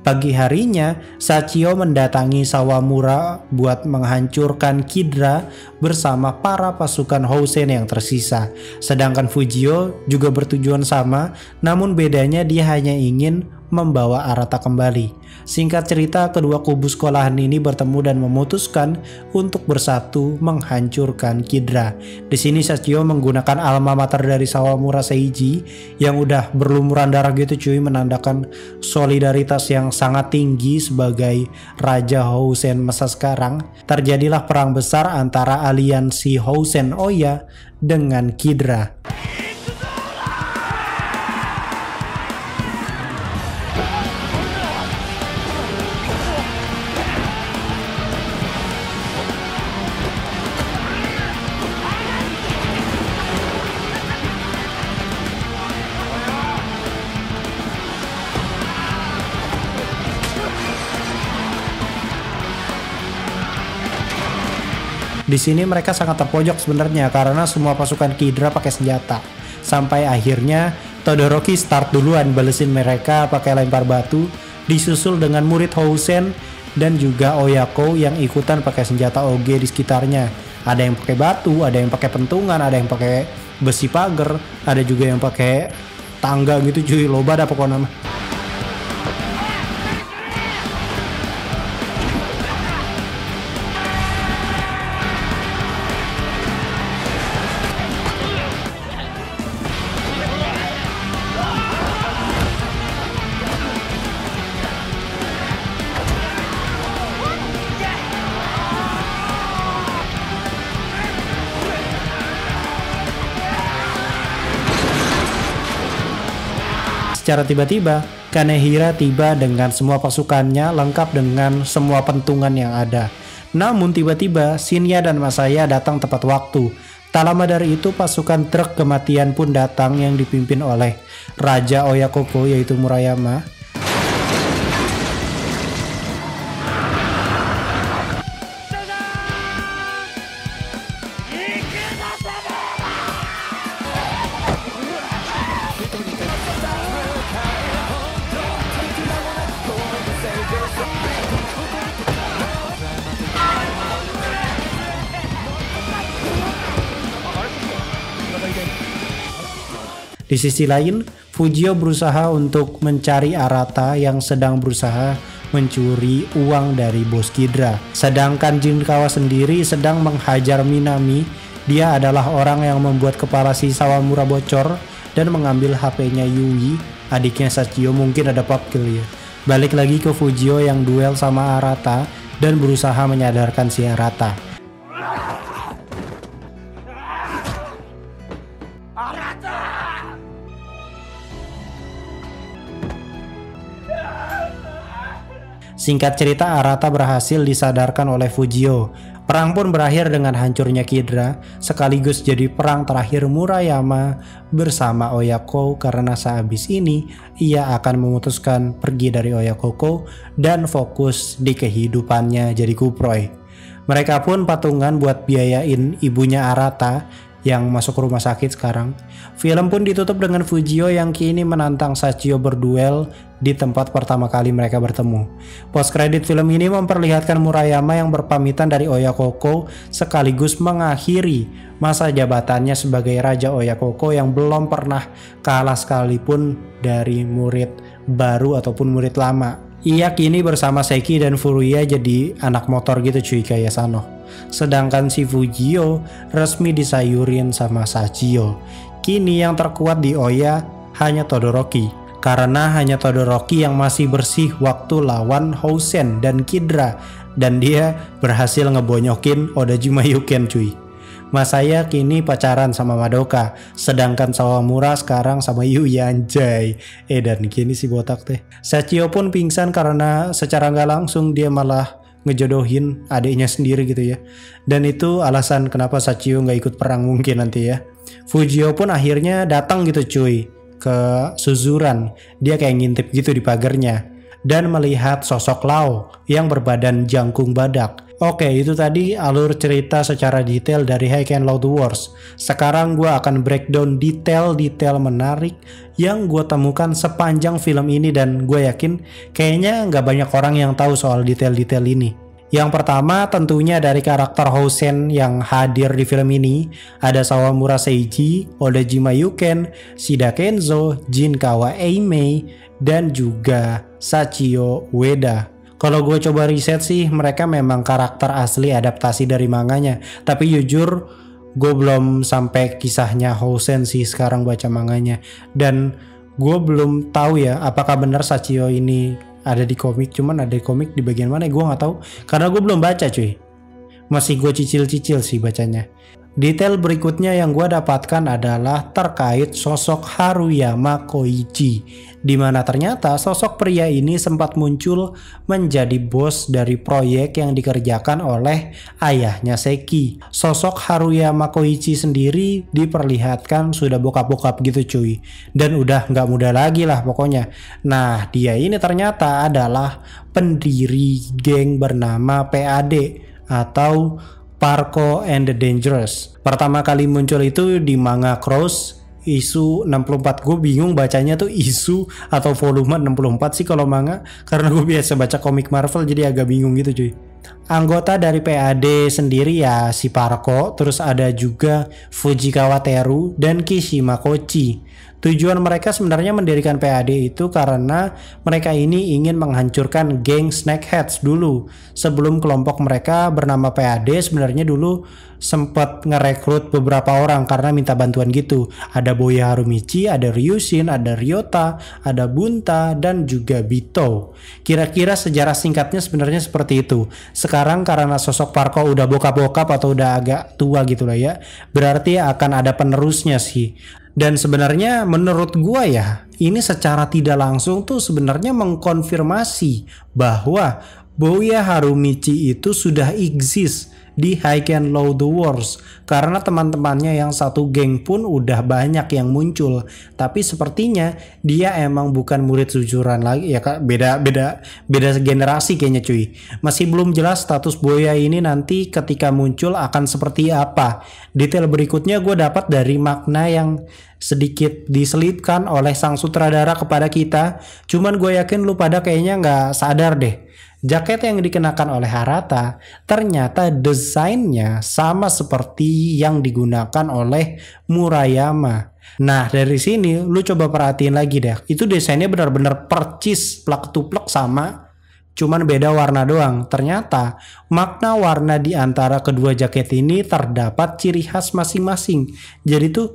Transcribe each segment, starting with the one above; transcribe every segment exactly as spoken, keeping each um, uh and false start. Pagi harinya, Sachio mendatangi Sawamura buat menghancurkan Kidra bersama para pasukan Housen yang tersisa. Sedangkan Fujio juga bertujuan sama, namun bedanya dia hanya ingin membawa Arata kembali. Singkat cerita, kedua kubu sekolahan ini bertemu dan memutuskan untuk bersatu menghancurkan Kidra. Di sini Sachio menggunakan alma mater dari Sawamura Seiji yang udah berlumuran darah gitu cuy, menandakan solidaritas yang sangat tinggi sebagai Raja Housen masa sekarang. Terjadilah perang besar antara aliansi Housen Oya dengan Kidra. Di sini mereka sangat terpojok sebenarnya karena semua pasukan Kidra pakai senjata. Sampai akhirnya Todoroki start duluan balesin mereka pakai lempar batu, disusul dengan murid Housen dan juga Oya Kō yang ikutan pakai senjata O G di sekitarnya. Ada yang pakai batu, ada yang pakai pentungan, ada yang pakai besi pagar, ada juga yang pakai tangga gitu cuy, loba dah pokoknya. Secara tiba-tiba, Kanehira tiba dengan semua pasukannya lengkap dengan semua pentungan yang ada. Namun tiba-tiba Shinya dan Masaya datang tepat waktu. Tak lama dari itu pasukan truk kematian pun datang yang dipimpin oleh Raja Oya Kō yaitu Murayama. Di sisi lain, Fujio berusaha untuk mencari Arata yang sedang berusaha mencuri uang dari bos Kidra. Sedangkan Jinkawa sendiri sedang menghajar Minami. Dia adalah orang yang membuat kepala si Sawamura bocor dan mengambil H P-nya Yui, adiknya Sachio. Mungkin ada pop kill ya. Balik lagi ke Fujio yang duel sama Arata dan berusaha menyadarkan si Arata. Singkat cerita, Arata berhasil disadarkan oleh Fujio. Perang pun berakhir dengan hancurnya Kidra, sekaligus jadi perang terakhir Murayama bersama Oya Kō karena sehabis ini ia akan memutuskan pergi dari Oya Kō dan fokus di kehidupannya jadi kuproy. Mereka pun patungan buat biayain ibunya Arata yang masuk rumah sakit sekarang. Film pun ditutup dengan Fujio yang kini menantang Sachio berduel di tempat pertama kali mereka bertemu. Post kredit film ini memperlihatkan Murayama yang berpamitan dari Oya Kō sekaligus mengakhiri masa jabatannya sebagai Raja Oya Kō yang belum pernah kalah sekalipun dari murid baru ataupun murid lama. Ia kini bersama Seki dan Furuya jadi anak motor gitu cuy kayak Sano. Sedangkan si Fujio resmi disayurin sama Sachio. Kini yang terkuat di Oya hanya Todoroki. Karena hanya Todoroki yang masih bersih waktu lawan Housen dan Kidra. Dan dia berhasil ngebonyokin Odajima Yūken cuy. Masaya kini pacaran sama Madoka, sedangkan Sawamura sekarang sama Yu Yanjay. Eh dan kini si botak teh. Sachio pun pingsan karena secara nggak langsung dia malah ngejodohin adiknya sendiri gitu ya. Dan itu alasan kenapa Sachio nggak ikut perang mungkin nanti ya. Fujio pun akhirnya datang gitu cuy ke Suzuran. Dia kayak ngintip gitu di pagarnya dan melihat sosok Lao yang berbadan jangkung badak. Oke, itu tadi alur cerita secara detail dari High and Low The Worst. Sekarang gue akan breakdown detail-detail menarik yang gue temukan sepanjang film ini, dan gue yakin kayaknya nggak banyak orang yang tahu soal detail-detail ini. Yang pertama tentunya dari karakter Housen yang hadir di film ini. Ada Sawamura Seiji, Odajima Yūken, Shida Kenzo, Jinkawa Eimei, dan juga Sachio Ueda. Kalau gue coba riset sih, mereka memang karakter asli adaptasi dari manganya. Tapi jujur, gue belum sampai kisahnya Housen sih sekarang baca manganya. Dan gue belum tahu ya apakah benar Sachio ini ada di komik, cuman ada di komik di bagian mana gue nggak tahu karena gue belum baca cuy, masih gue cicil-cicil sih bacanya. Detail berikutnya yang gue dapatkan adalah terkait sosok Haruyama Koichi, dimana ternyata sosok pria ini sempat muncul menjadi bos dari proyek yang dikerjakan oleh ayahnya Seki. Sosok Haruyama Koichi sendiri diperlihatkan sudah bokap-bokap gitu cuy, dan udah nggak muda lagi lah pokoknya. Nah, dia ini ternyata adalah pendiri geng bernama P A D atau Parco and the Dangerous. Pertama kali muncul itu di manga Cross isu enam puluh empat. Gue bingung bacanya tuh isu atau volume enam puluh empat sih kalau manga, karena gue biasa baca komik Marvel jadi agak bingung gitu cuy. Anggota dari P A D sendiri ya si Parco, terus ada juga Fujikawa Teru dan Kishimakochi. Tujuan mereka sebenarnya mendirikan P A D itu karena mereka ini ingin menghancurkan geng Snakeheads dulu. Sebelum kelompok mereka bernama P A D sebenarnya dulu sempat ngerekrut beberapa orang karena minta bantuan gitu. Ada Boya Harumichi, ada Ryushin, ada Ryota, ada Bunta, dan juga Bito. Kira-kira sejarah singkatnya sebenarnya seperti itu. Sekarang karena sosok Parco udah bokap-bokap atau udah agak tua gitu lah ya, berarti akan ada penerusnya sih. Dan sebenarnya menurut gua ya, ini secara tidak langsung tuh sebenarnya mengkonfirmasi bahwa Boya Harumichi itu sudah exist di High and Low The Worst, karena teman-temannya yang satu geng pun udah banyak yang muncul. Tapi sepertinya dia emang bukan murid Suzuran lagi ya kak, beda beda beda generasi kayaknya cuy. Masih belum jelas status Boya ini nanti ketika muncul akan seperti apa. Detail berikutnya gue dapat dari makna yang sedikit diselipkan oleh sang sutradara kepada kita, cuman gue yakin lu pada kayaknya nggak sadar deh. Jaket yang dikenakan oleh Arata ternyata desainnya sama seperti yang digunakan oleh Murayama. Nah, dari sini lu coba perhatiin lagi deh. Itu desainnya benar-benar percis plak to plak sama, cuman beda warna doang. Ternyata makna warna di antara kedua jaket ini terdapat ciri khas masing-masing. Jadi tuh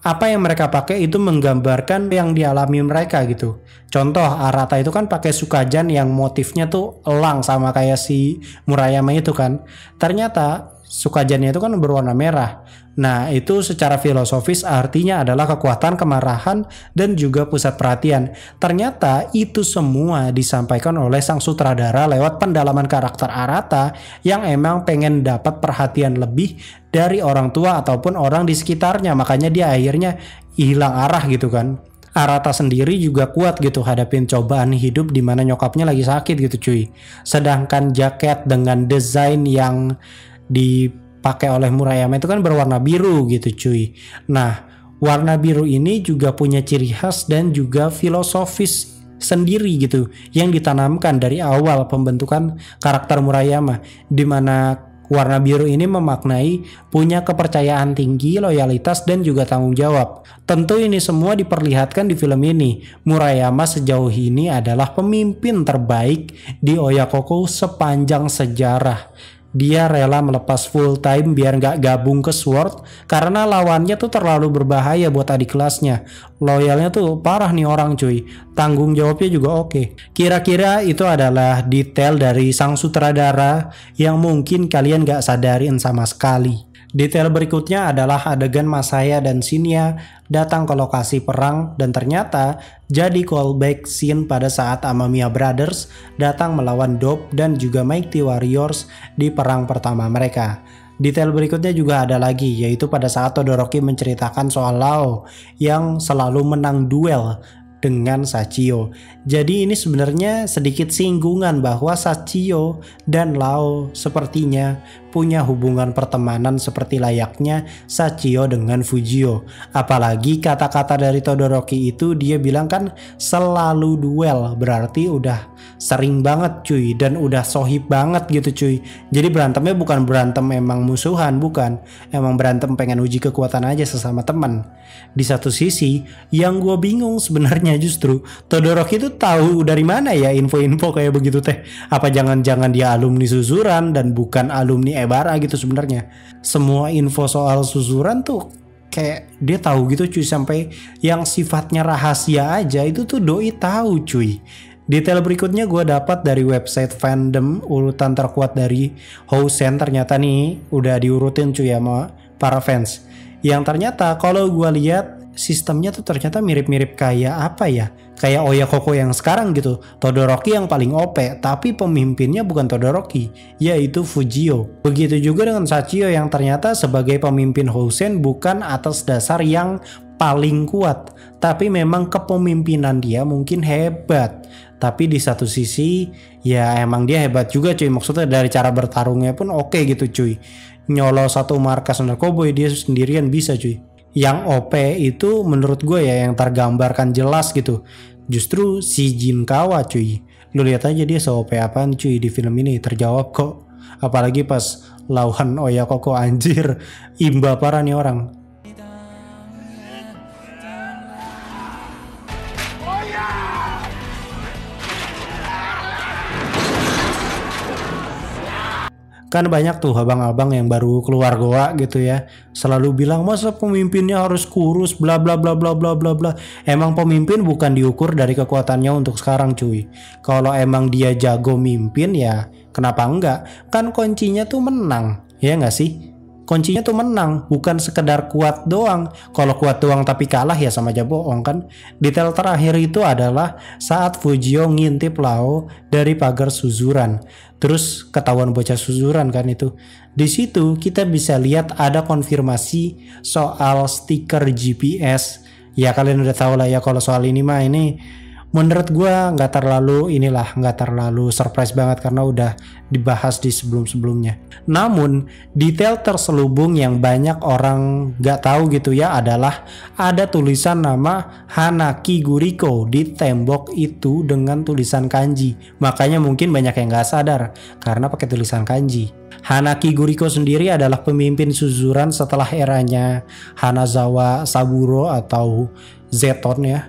apa yang mereka pakai itu menggambarkan yang dialami mereka gitu. Contoh Arata itu kan pakai sukajan yang motifnya tuh elang sama kayak si Murayama itu kan. Ternyata sukajannya itu kan berwarna merah. Nah, itu secara filosofis artinya adalah kekuatan, kemarahan, dan juga pusat perhatian. Ternyata itu semua disampaikan oleh sang sutradara lewat pendalaman karakter Arata yang emang pengen dapat perhatian lebih dari orang tua ataupun orang di sekitarnya, makanya dia akhirnya hilang arah gitu kan. Arata sendiri juga kuat gitu hadapin cobaan hidup di mana nyokapnya lagi sakit gitu cuy. Sedangkan jaket dengan desain yang dipakai oleh Murayama itu kan berwarna biru gitu cuy. Nah, warna biru ini juga punya ciri khas dan juga filosofis sendiri gitu yang ditanamkan dari awal pembentukan karakter Murayama, di mana warna biru ini memaknai punya kepercayaan tinggi, loyalitas, dan juga tanggung jawab. Tentu ini semua diperlihatkan di film ini. Murayama sejauh ini adalah pemimpin terbaik di Oya Kō sepanjang sejarah. Dia rela melepas full time biar nggak gabung ke SWORD karena lawannya tuh terlalu berbahaya buat adik kelasnya. Loyalnya tuh parah nih orang cuy. Tanggung jawabnya juga oke. Kira-kira itu adalah detail dari sang sutradara yang mungkin kalian nggak sadarin sama sekali. Detail berikutnya adalah adegan Masaya dan Shinya datang ke lokasi perang dan ternyata jadi callback scene pada saat Amamiya Brothers datang melawan Dope dan juga Mighty Warriors di perang pertama mereka. Detail berikutnya juga ada lagi, yaitu pada saat Todoroki menceritakan soal Lao yang selalu menang duel dengan Sachio. Jadi ini sebenarnya sedikit singgungan bahwa Sachio dan Lao sepertinya punya hubungan pertemanan seperti layaknya Sachio dengan Fujio. Apalagi kata-kata dari Todoroki itu, dia bilang kan selalu duel, berarti udah sering banget cuy, dan udah sohib banget gitu cuy. Jadi berantemnya bukan berantem emang musuhan, bukan, emang berantem pengen uji kekuatan aja sesama teman. Di satu sisi yang gue bingung sebenarnya justru Todoroki itu tahu dari mana ya info-info kayak begitu teh. Apa jangan-jangan dia alumni Suzuran dan bukan alumni Ebara gitu sebenarnya. Semua info soal Suzuran tuh kayak dia tahu gitu cuy, sampai yang sifatnya rahasia aja itu tuh doi tahu cuy. Detail berikutnya gue dapat dari website fandom, urutan terkuat dari Housen ternyata nih udah diurutin cuy sama para fans. Yang ternyata kalau gue lihat sistemnya tuh ternyata mirip-mirip kayak apa ya, kayak Oya Kō yang sekarang gitu. Todoroki yang paling O P, tapi pemimpinnya bukan Todoroki, yaitu Fujio. Begitu juga dengan Sachio yang ternyata sebagai pemimpin Housen bukan atas dasar yang paling kuat, tapi memang kepemimpinan dia mungkin hebat. Tapi di satu sisi ya emang dia hebat juga cuy, maksudnya dari cara bertarungnya pun oke gitu cuy. Nyolong satu markas narkoboy dia sendirian bisa cuy. Yang O P itu menurut gue ya yang tergambarkan jelas gitu justru si Jinkawa cuy. Lu lihat aja dia se-O P apaan cuy di film ini, terjawab kok. Apalagi pas lawan Oya Kō, anjir imba parah nih orang. Kan banyak tuh abang-abang yang baru keluar goa gitu ya, selalu bilang masa pemimpinnya harus kurus bla bla bla bla bla bla bla. Emang pemimpin bukan diukur dari kekuatannya untuk sekarang cuy. Kalau emang dia jago mimpin ya kenapa enggak? Kan kuncinya tuh menang, ya nggak sih? Kuncinya tuh menang, bukan sekedar kuat doang. Kalau kuat doang tapi kalah ya sama aja bohong kan. Detail terakhir itu adalah saat Fujio ngintip Lao dari pagar Suzuran. Terus ketahuan bocah Suzuran kan itu. Di situ kita bisa lihat ada konfirmasi soal stiker G P S. Ya kalian udah tahu lah ya kalau soal ini mah ini. Menurut gue nggak terlalu inilah, nggak terlalu surprise banget karena udah dibahas di sebelum-sebelumnya. Namun detail terselubung yang banyak orang nggak tahu gitu ya adalah ada tulisan nama Hanaki Guriko di tembok itu dengan tulisan kanji. Makanya mungkin banyak yang nggak sadar karena pakai tulisan kanji. Hanaki Guriko sendiri adalah pemimpin Suzuran setelah eranya Hanazawa Saburo atau Zeton ya.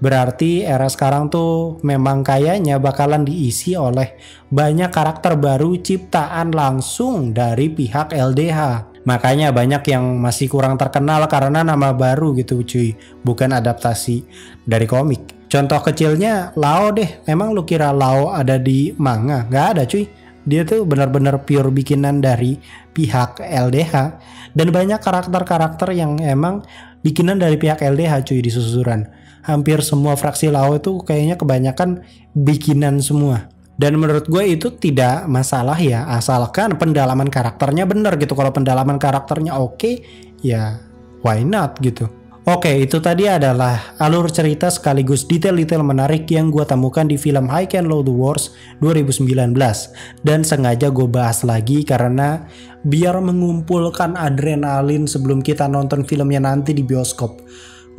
Berarti era sekarang tuh memang kayaknya bakalan diisi oleh banyak karakter baru ciptaan langsung dari pihak L D H. Makanya banyak yang masih kurang terkenal karena nama baru gitu cuy, bukan adaptasi dari komik. Contoh kecilnya Lao deh, emang lu kira Lao ada di manga? Nggak ada cuy. Dia tuh benar-benar pure bikinan dari pihak L D H. Dan banyak karakter-karakter yang emang bikinan dari pihak L D H cuy di Suzuran. Hampir semua fraksi Lao itu kayaknya kebanyakan bikinan semua. Dan menurut gue itu tidak masalah ya, asalkan pendalaman karakternya bener gitu. Kalau pendalaman karakternya oke, ya why not gitu. Oke, itu tadi adalah alur cerita sekaligus detail-detail menarik yang gue temukan di film High and Low The Worst dua ribu sembilan belas. Dan sengaja gue bahas lagi karena biar mengumpulkan adrenalin sebelum kita nonton filmnya nanti di bioskop.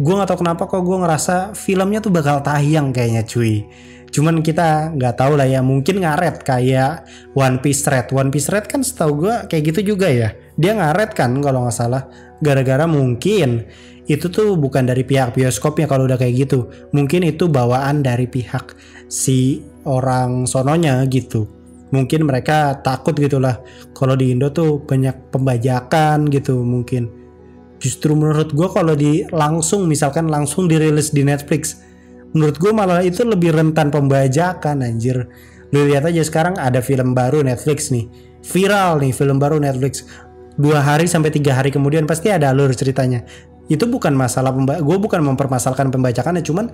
Gue gak tau kenapa kok gue ngerasa filmnya tuh bakal tayang kayaknya cuy. Cuman kita gak tau lah ya, mungkin ngaret kayak One Piece Red. One Piece Red kan setahu gue kayak gitu juga ya. Dia ngaret kan kalau gak salah. Gara-gara mungkin itu tuh bukan dari pihak bioskopnya kalau udah kayak gitu. Mungkin itu bawaan dari pihak si orang sononya gitu. Mungkin mereka takut gitulah kalau di Indo tuh banyak pembajakan gitu mungkin. Justru menurut gue kalau di langsung misalkan langsung dirilis di Netflix, menurut gue malah itu lebih rentan pembajakan anjir. Lu lihat aja sekarang ada film baru Netflix nih, viral nih film baru Netflix, dua hari sampai tiga hari kemudian pasti ada alur ceritanya. itu bukan masalah, gue bukan mempermasalahkan pembajakannya, cuman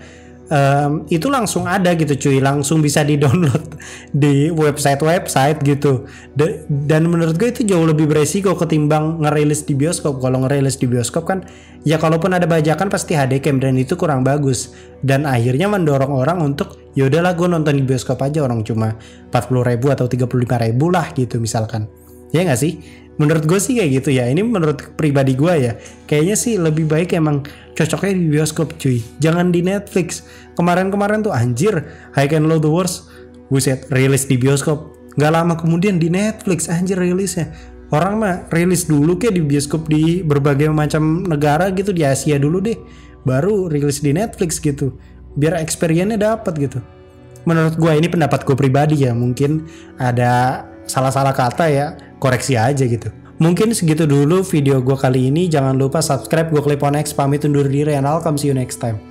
um, itu langsung ada gitu cuy, langsung bisa di download di website-website gitu. De, dan menurut gue itu jauh lebih beresiko ketimbang ngerilis di bioskop. Kalau ngerilis di bioskop kan ya kalaupun ada bajakan pasti H D cam dan itu kurang bagus, dan akhirnya mendorong orang untuk yaudahlah gue nonton di bioskop aja, orang cuma empat puluh ribu atau tiga puluh lima ribu lah gitu misalkan, ya gak sih? Menurut gue sih kayak gitu ya. Ini menurut pribadi gue ya. Kayaknya sih lebih baik emang cocoknya di bioskop cuy. Jangan di Netflix. Kemarin-kemarin tuh anjir, High and Low The Worst, buset, rilis di bioskop. Gak lama kemudian di Netflix anjir rilisnya. Orang mah rilis dulu kayak di bioskop di berbagai macam negara gitu, di Asia dulu deh, baru rilis di Netflix gitu, biar experience-nya dapat gitu. Menurut gue, ini pendapat gue pribadi ya. Mungkin ada salah-salah kata ya, koreksi aja gitu. Mungkin segitu dulu video gue kali ini. Jangan lupa subscribe. Gue Clip on X pamit undur diri, and I'll come see you next time.